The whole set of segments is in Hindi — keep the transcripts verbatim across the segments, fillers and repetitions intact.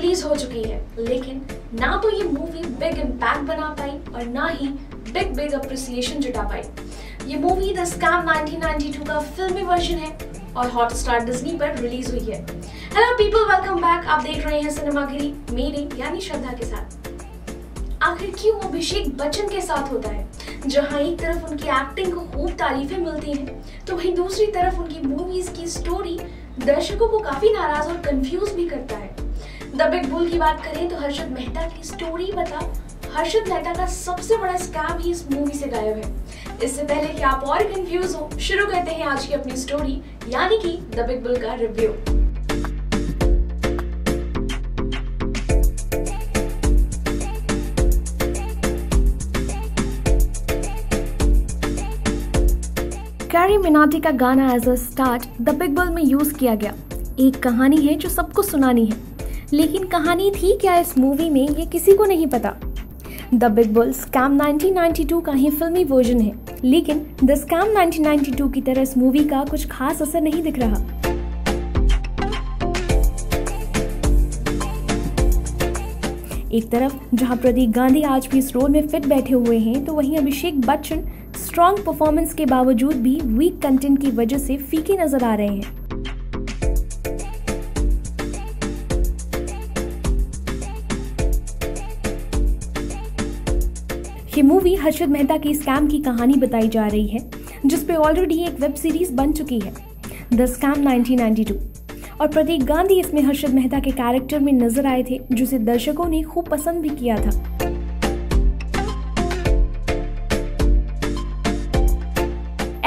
रिलीज हो चुकी है, लेकिन ना तो ये मूवी बिग इम्पैक्ट बना पाई और ना ही बिग बिग अप्रिसिएशन जुटा पाई। ये movie the scam nineteen ninety two का फिल्मी वर्जन है और हॉटस्टार डिज्नी पर रिलीज हुई है। Hello people, welcome back. आप देख रहे हैं सिनेमागिरी मेरे यानी श्रद्धा के साथ। आखिर क्यों अभिषेक बच्चन के साथ होता है, जहां एक तरफ उनकी एक्टिंग को खूब तारीफें मिलती हैं तो वहीं दूसरी तरफ उनकी मूवीज की स्टोरी दर्शकों को काफी नाराज और कंफ्यूज भी करता है। द बिग बुल की बात करें तो हर्षद मेहता की स्टोरी बता हर्षद मेहता का सबसे बड़ा स्कैम ही इस मूवी से गायब है। इससे पहले कि आप और कंफ्यूज हो, शुरू करते हैं आज की अपनी स्टोरी यानी कि द बिग बुल का रिव्यू। कैरी मिनाटी का गाना as a start the big bull में यूज़ किया गया। एक कहानी है जो सबको सुनानी है, लेकिन कहानी थी क्या इस मूवी में, ये किसी को नहीं पता। The big bull scam nineteen ninety two का ही फिल्मी वर्जन है, लेकिन the scam nineteen ninety two की तरह इस मूवी का कुछ खास असर नहीं दिख रहा। एक तरफ जहां प्रतीक गांधी आज भी इस रोल में फिट बैठे हुए हैं, तो वहीं अभिषेक बच्चन स्ट्रॉन्ग परफॉर्मेंस के बावजूद भी वीक कंटेंट की वजह से फीके नजर आ रहे हैं। ये मूवी हर्षद मेहता की स्कैम की कहानी बताई जा रही है, जिसपे ऑलरेडी एक वेब सीरीज बन चुकी है the scam nineteen ninety two, और प्रतीक गांधी इसमें हर्षद मेहता के कैरेक्टर में नजर आए थे, जिसे दर्शकों ने खूब पसंद भी किया था।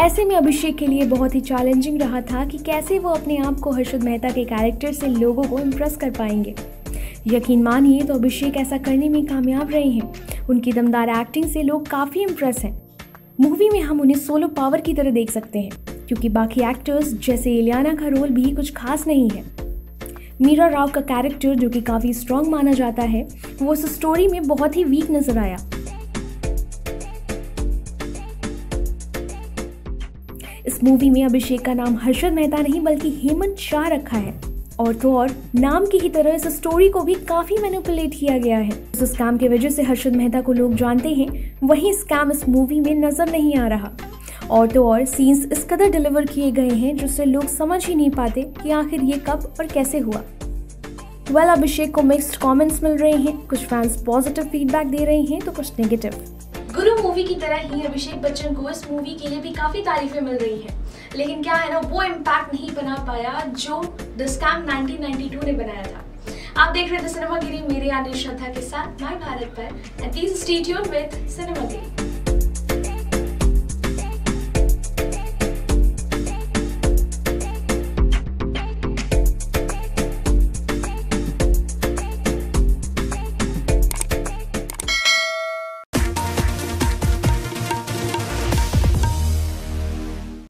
ऐसे में अभिषेक के लिए बहुत ही चैलेंजिंग रहा था कि कैसे वो अपने आप को हर्षद मेहता के कैरेक्टर से लोगों को इम्प्रेस कर पाएंगे। यकीन मानिए तो अभिषेक ऐसा करने में कामयाब रहे हैं। उनकी दमदार एक्टिंग से लोग काफ़ी इम्प्रेस हैं। मूवी में हम उन्हें सोलो पावर की तरह देख सकते हैं, क्योंकि बाकी एक्टर्स जैसे इलियाना का रोल भी कुछ खास नहीं है। मीरा राव का कैरेक्टर, जो कि काफ़ी स्ट्रॉन्ग माना जाता है, वो इस स्टोरी में बहुत ही वीक नजर आया। इस मूवी में अभिषेक का नाम हर्षद मेहता नहीं बल्कि हेमंत शाह रखा है, और तो और नाम की ही तरह इस स्टोरी को भी काफी मैनिपुलेट किया गया है। इस स्कैम के वजह से हर्षद मेहता को लोग जानते हैं, वही स्कैम इस मूवी में नजर नहीं आ रहा। और तो और सीन्स इस कदर डिलीवर किए गए हैं जिससे लोग समझ ही नहीं पाते कि आखिर ये कब और कैसे हुआ। वेल well, अभिषेक को मिक्स्ड कॉमेंट्स मिल रहे हैं। कुछ फैंस पॉजिटिव फीडबैक दे रहे हैं तो कुछ नेगेटिव। गुरु मूवी की तरह ही अभिषेक बच्चन को इस मूवी के लिए भी काफी तारीफें मिल रही हैं, लेकिन क्या है ना, वो इम्पैक्ट नहीं बना पाया जो the scam nineteen ninety two ने बनाया था। आप देख रहे थे सिनेमागिरी मेरे यानी श्रद्धा के साथ माय भारत पर। And please stay tuned with सिनेमागिरी।